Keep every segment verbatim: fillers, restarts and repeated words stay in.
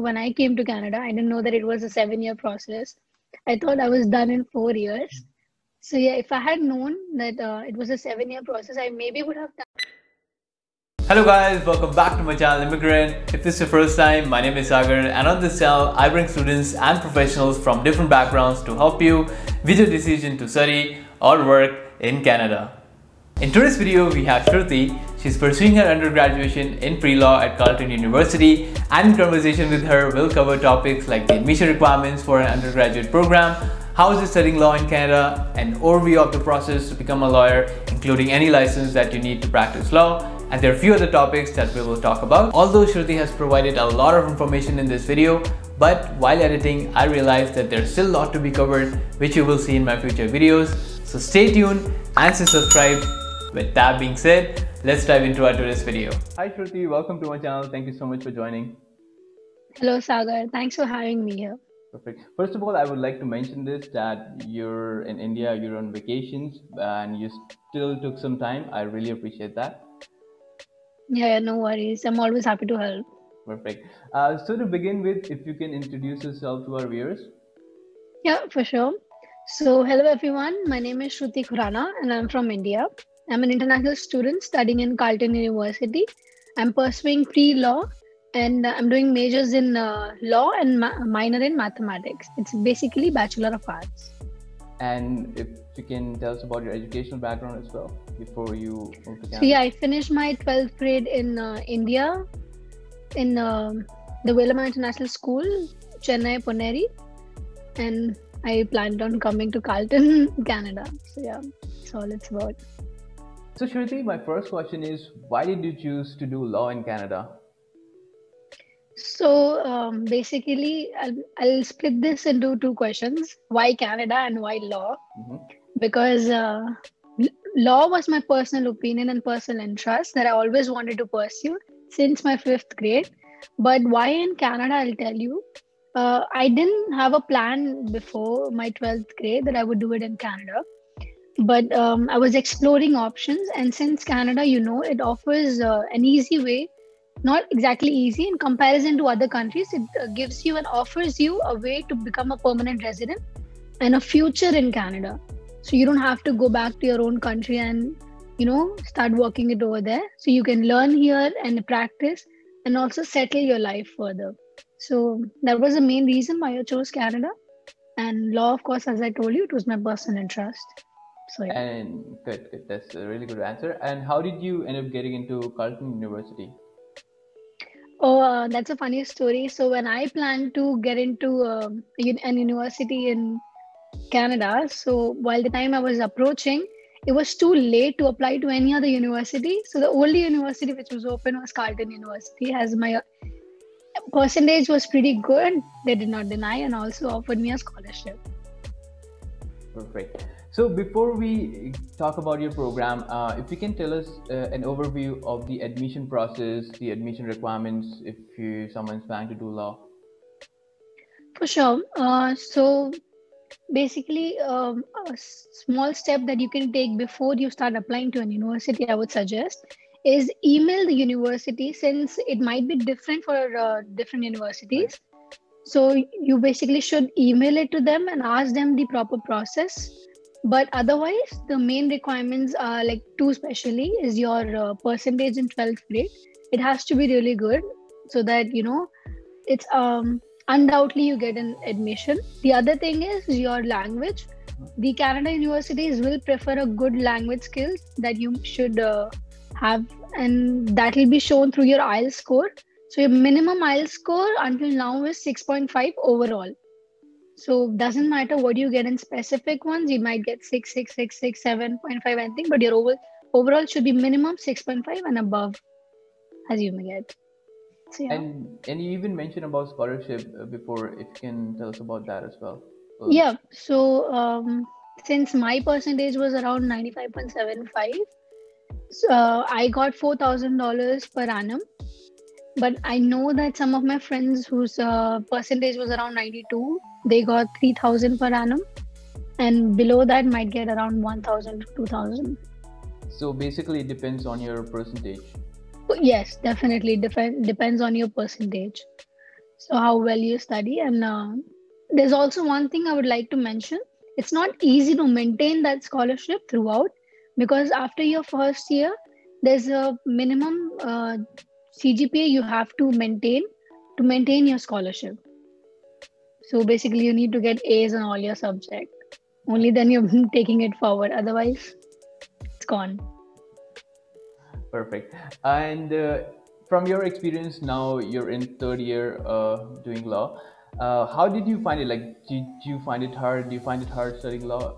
when I came to Canada, I didn't know that it was a seven-year process. I thought I was done in four years. So yeah, if I had known that uh, it was a seven-year process, I maybe would have done. Hello guys, welcome back to my channel Immigrant. If this is your first time, my name is Sagar, and on this channel, I bring students and professionals from different backgrounds to help you with your decision to study or work in Canada. In today's video, we have Shruti. She's pursuing her undergraduation in pre-law at Carleton University, and in conversation with her, we'll cover topics like the admission requirements for an undergraduate program, how is it studying law in Canada, an overview of the process to become a lawyer, including any license that you need to practice law, and there are a few other topics that we will talk about. Although Shruti has provided a lot of information in this video, but while editing, I realized that there's still a lot to be covered, which you will see in my future videos. So stay tuned and stay subscribed. With that being said, let's dive into our today's video. Hi Shruti, welcome to my channel. Thank you so much for joining. Hello Sagar, thanks for having me here. Perfect. First of all, I would like to mention this, that you're in India, you're on vacations, and you still took some time. I really appreciate that. Yeah, no worries. I'm always happy to help. Perfect. Uh, so to begin with, if you can introduce yourself to our viewers. Yeah, for sure. So hello everyone, my name is Shruti Khurana and I'm from India. I'm an international student studying in Carleton University. I'm pursuing pre-law and I'm doing majors in uh, law and minor in mathematics. It's basically Bachelor of Arts. And if you can tell us about your educational background as well before you move to Canada. So yeah, I finished my twelfth grade in uh, India in uh, the Willemann International School, Chennai Ponneri, and I planned on coming to Carleton, Canada. So yeah, that's all it's about. So Shruti, my first question is, why did you choose to do law in Canada? So um, basically, I'll, I'll split this into two questions. Why Canada and why law? Mm-hmm. Because uh, law was my personal opinion and personal interest that I always wanted to pursue since my fifth grade. But why in Canada, I'll tell you. Uh, I didn't have a plan before my twelfth grade that I would do it in Canada. But um, I was exploring options, and since Canada, you know, it offers uh, an easy way, not exactly easy in comparison to other countries. It uh, gives you and offers you a way to become a permanent resident and a future in Canada. So you don't have to go back to your own country and, you know, start working it over there. So you can learn here and practice and also settle your life further. So that was the main reason why I chose Canada. And law, of course, as I told you, it was my personal interest. So, yeah. And good, good. That's a really good answer. And how did you end up getting into Carleton University? Oh, uh, that's a funny story. So when I planned to get into uh, an university in Canada, so while the time I was approaching, it was too late to apply to any other university. So the only university which was open was Carleton University. As my percentage was pretty good, they did not deny and also offered me a scholarship. Perfect. So before we talk about your program, uh, if you can tell us uh, an overview of the admission process, the admission requirements, if you, someone's planning to do law. For sure. Uh, so basically, um, a small step that you can take before you start applying to a university, I would suggest, is email the university, since it might be different for uh, different universities. So you basically should email it to them and ask them the proper process. But otherwise, the main requirements are like two especially is your uh, percentage in twelfth grade. It has to be really good so that, you know, it's um, undoubtedly you get an admission. The other thing is your language. The Canada universities will prefer a good language skills that you should uh, have, and that will be shown through your I E L T S score. So your minimum I E L T S score until now is six point five overall. So doesn't matter what you get in specific ones, you might get six, six, six, six, seven point five, anything, but your over, overall should be minimum six point five and above, as you may get. So, yeah. And, and you even mentioned about scholarship before, if you can tell us about that as well. Oops. Yeah, so um, since my percentage was around ninety-five point seven five, so, uh, I got four thousand dollars per annum. But I know that some of my friends whose uh, percentage was around ninety-two, they got three thousand per annum, and below that might get around one thousand to two thousand. So basically it depends on your percentage. Yes, definitely. Dep depends on your percentage. so how well you study. And uh, there's also one thing I would like to mention. It's not easy to maintain that scholarship throughout, because after your first year, there's a minimum uh, C G P A you have to maintain to maintain your scholarship. So basically you need to get A's on all your subjects. Only then you're taking it forward. Otherwise, it's gone. Perfect. And uh, from your experience now, you're in third year uh, doing law. Uh, how did you find it? Like, did you find it hard? Do you find it hard studying law?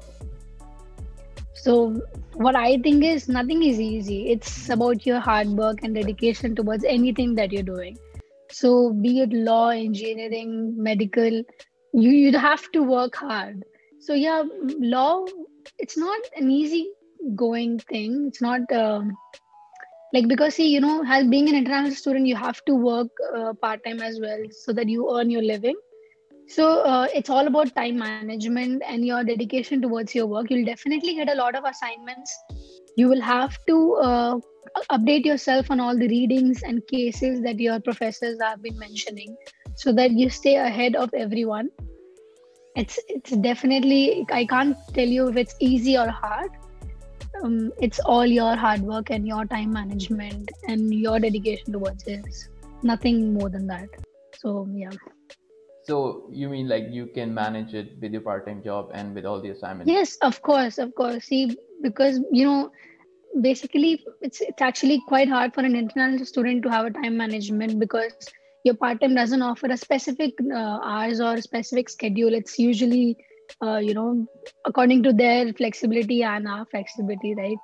So what I think is nothing is easy. It's about your hard work and dedication towards anything that you're doing. So be it law, engineering, medical, you, you'd have to work hard. So yeah, law, it's not an easy going thing. It's not um, like, because see, you know, as being an international student, you have to work uh, part-time as well so that you earn your living. So uh, it's all about time management and your dedication towards your work. You'll definitely get a lot of assignments. You will have to uh, update yourself on all the readings and cases that your professors have been mentioning so that you stay ahead of everyone. It's, it's definitely, I can't tell you if it's easy or hard. Um, it's all your hard work and your time management and your dedication towards this. Nothing more than that. So yeah. So you mean like you can manage it with your part-time job and with all the assignments? Yes, of course, of course. See, because, you know, basically it's, it's actually quite hard for an international student to have a time management, because your part-time doesn't offer a specific uh, hours or a specific schedule. It's usually, uh, you know, according to their flexibility and our flexibility, right?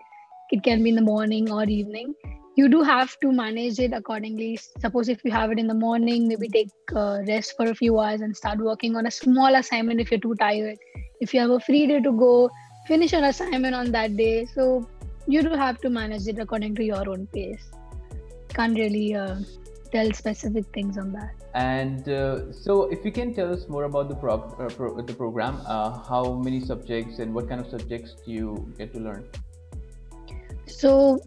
It can be in the morning or evening. You do have to manage it accordingly. Suppose if you have it in the morning, maybe take uh, rest for a few hours and start working on a small assignment if you're too tired. If you have a free day to go, finish your assignment on that day. So you do have to manage it according to your own pace. Can't really uh, tell specific things on that. And uh, so if you can tell us more about the, prog uh, pro the program, uh, how many subjects and what kind of subjects do you get to learn? So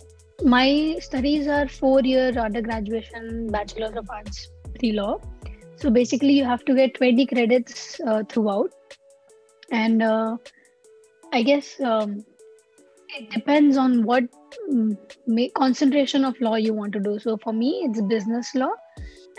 my studies are four year under graduation, Bachelor of Arts pre-law. So basically you have to get twenty credits uh, throughout. And uh, I guess um, it depends on what um, concentration of law you want to do. So for me, it's business law.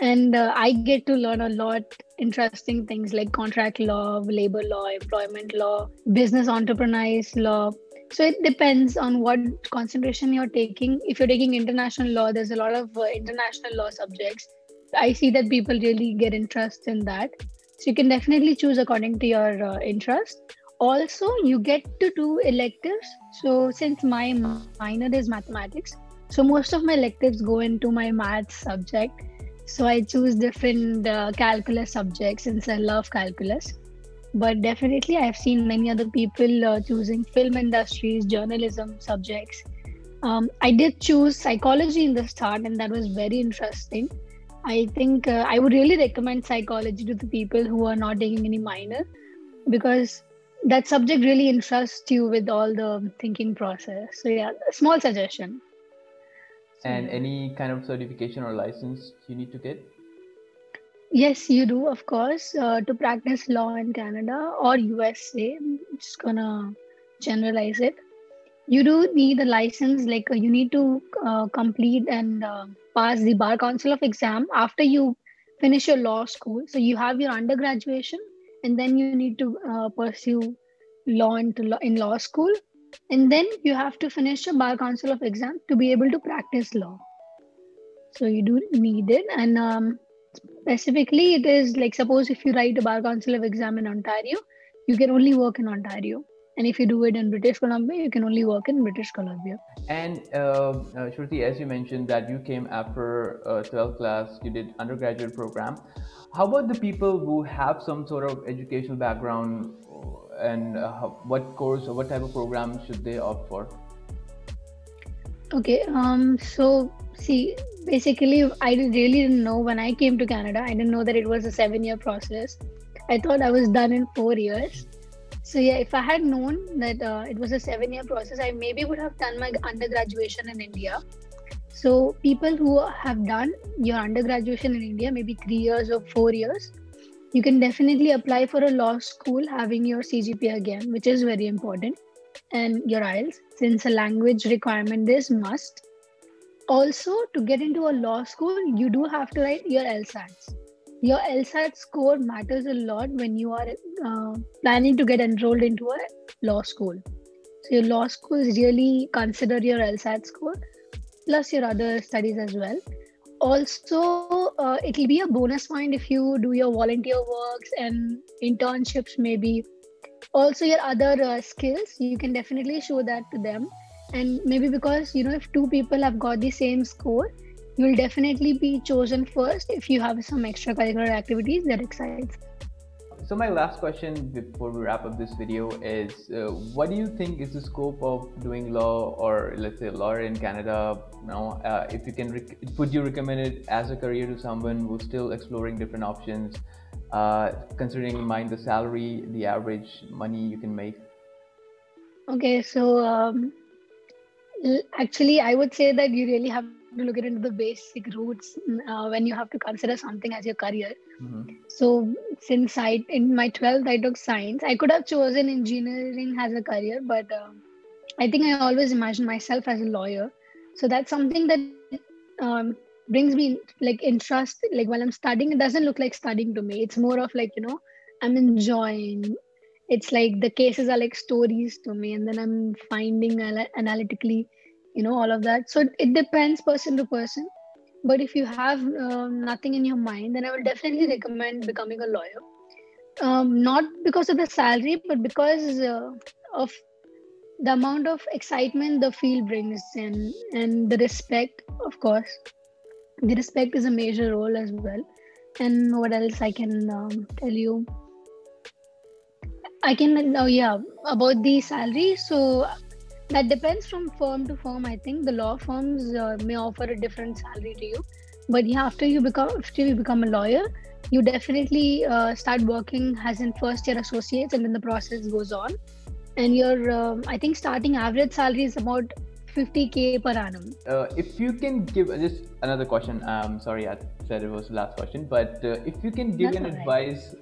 And uh, I get to learn a lot interesting things like contract law, labor law, employment law, business entrepreneurs law. So it depends on what concentration you're taking. If you're taking international law, there's a lot of uh, international law subjects. I see that people really get interest in that. So you can definitely choose according to your uh, interest. Also, you get to do electives. So since my minor is mathematics, so most of my electives go into my maths subject. So I choose different uh, calculus subjects since I love calculus. But definitely, I've seen many other people uh, choosing film industries, journalism subjects. Um, I did choose psychology in the start, and that was very interesting. I think uh, I would really recommend psychology to the people who are not taking any minor, because that subject really interests you with all the thinking process. So yeah, a small suggestion. And any kind of certification or license you need to get? Yes, you do, of course, uh, to practice law in Canada or U S A. I'm just gonna generalize it. You do need a license, like you need to uh, complete and uh, pass the Bar Council of exam after you finish your law school. So you have your undergraduation, and then you need to uh, pursue law into law, in law school. And then you have to finish a Bar Council of exam to be able to practice law. So you do need it. And um, specifically, it is like, suppose if you write a Bar Council of exam in Ontario, you can only work in Ontario. And if you do it in British Columbia, you can only work in British Columbia. And uh, uh, Shruti, as you mentioned that you came after uh, twelfth class, you did undergraduate program. How about the people who have some sort of educational background, and uh, what course or what type of program should they opt for? Okay, um, so see, basically, I really didn't know when I came to Canada. I didn't know that it was a seven year process. I thought I was done in four years. So yeah, if I had known that uh, it was a seven year process, I maybe would have done my undergraduation in India. So people who have done your undergraduate in India, maybe three years or four years, you can definitely apply for a law school having your C G P A again, which is very important, and your I E L T S, since a language requirement is must. Also, to get into a law school, you do have to write your L SATs. Your L SAT score matters a lot when you are uh, planning to get enrolled into a law school. So your law schools really consider your L SAT score, plus your other studies as well. Also, uh, it will be a bonus point if you do your volunteer works and internships maybe. Also, your other uh, skills, you can definitely show that to them. And maybe because, you know, if two people have got the same score, you will definitely be chosen first if you have some extracurricular activities that excites. So my last question before we wrap up this video is, uh, what do you think is the scope of doing law, or let's say law in Canada? You know, uh, if you can, rec- would you recommend it as a career to someone who's still exploring different options, uh, considering in mind the salary, the average money you can make? Okay, so um, actually I would say that you really have to look into the basic roots uh, when you have to consider something as your career. Mm-hmm. So since I, in my twelfth, I took science, I could have chosen engineering as a career, but uh, I think I always imagined myself as a lawyer. So that's something that um, brings me like interest, like while I'm studying, it doesn't look like studying to me. It's more of like, you know, I'm enjoying. It's like the cases are like stories to me, and then I'm finding al- analytically, you know, all of that. So it depends person to person. But if you have um, nothing in your mind, then I would definitely recommend becoming a lawyer. Um, not because of the salary, but because uh, of the amount of excitement the field brings in, and the respect, of course. The respect is a major role as well. And what else I can um, tell you? I can, oh yeah, about the salary. So that depends from firm to firm. I think the law firms uh, may offer a different salary to you, but yeah, after you become after you become a lawyer, you definitely uh, start working as in first year associates, and then the process goes on. And your, um, I think, starting average salary is about fifty K per annum. Uh, if you can give just another question, um, sorry, I said it was the last question, but uh, if you can give That's an right. advice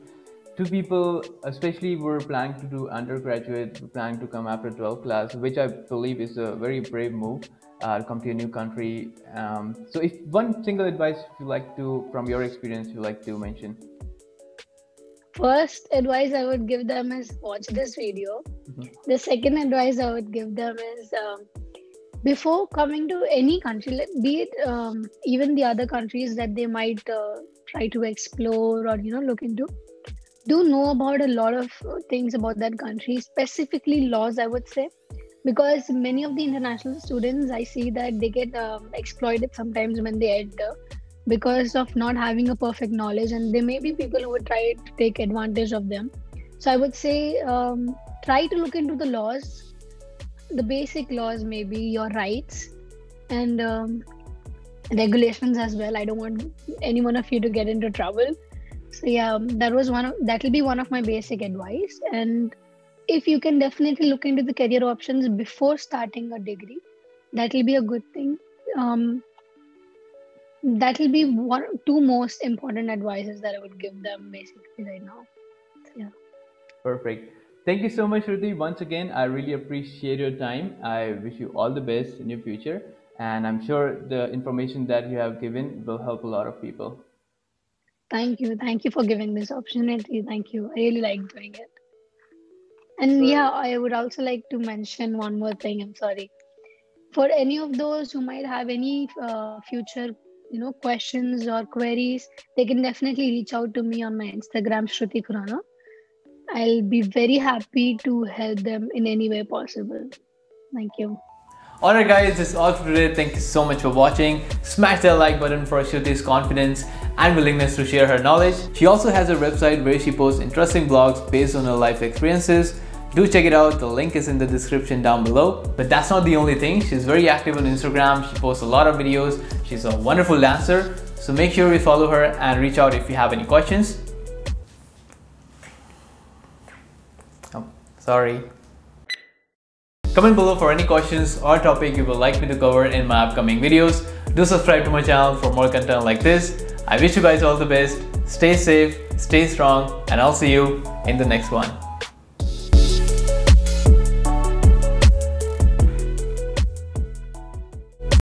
to people, especially who are planning to do undergraduate, planning to come after twelfth class, which I believe is a very brave move uh, to come to a new country. Um, so if one single advice you like to, from your experience, you like to mention? First advice I would give them is watch this video. Mm-hmm. The second advice I would give them is um, before coming to any country, be it um, even the other countries that they might uh, try to explore or, you know, look into, do know about a lot of things about that country, specifically laws, I would say, because many of the international students, I see that they get um, exploited sometimes when they enter because of not having a perfect knowledge, and there may be people who would try to take advantage of them. So I would say, um, try to look into the laws, the basic laws, maybe your rights and um, regulations as well. I don't want any one of you to get into trouble. So yeah, that was one of, that will be one of my basic advice. And if you can definitely look into the career options before starting a degree, that will be a good thing. Um, that will be one, two most important advices that I would give them basically right now. So, yeah. Perfect. Thank you so much, Shruti. Once again, I really appreciate your time. I wish you all the best in your future. And I'm sure the information that you have given will help a lot of people. Thank you. Thank you for giving this opportunity. Thank you. I really like doing it. And yeah, I would also like to mention one more thing. I'm sorry. For any of those who might have any uh, future, you know, questions or queries, they can definitely reach out to me on my Instagram, Shruti Khurana. I'll be very happy to help them in any way possible. Thank you. Alright guys, that's all for today. Thank you so much for watching. Smash that like button for Shruti's confidence and willingness to share her knowledge. She also has a website where she posts interesting blogs based on her life experiences. Do check it out, the link is in the description down below. But that's not the only thing, she's very active on Instagram, she posts a lot of videos, she's a wonderful dancer. So make sure you follow her and reach out if you have any questions. Oh, sorry. Comment below for any questions or topic you would like me to cover in my upcoming videos. Do subscribe to my channel for more content like this. I wish you guys all the best. Stay safe, stay strong, and I'll see you in the next one.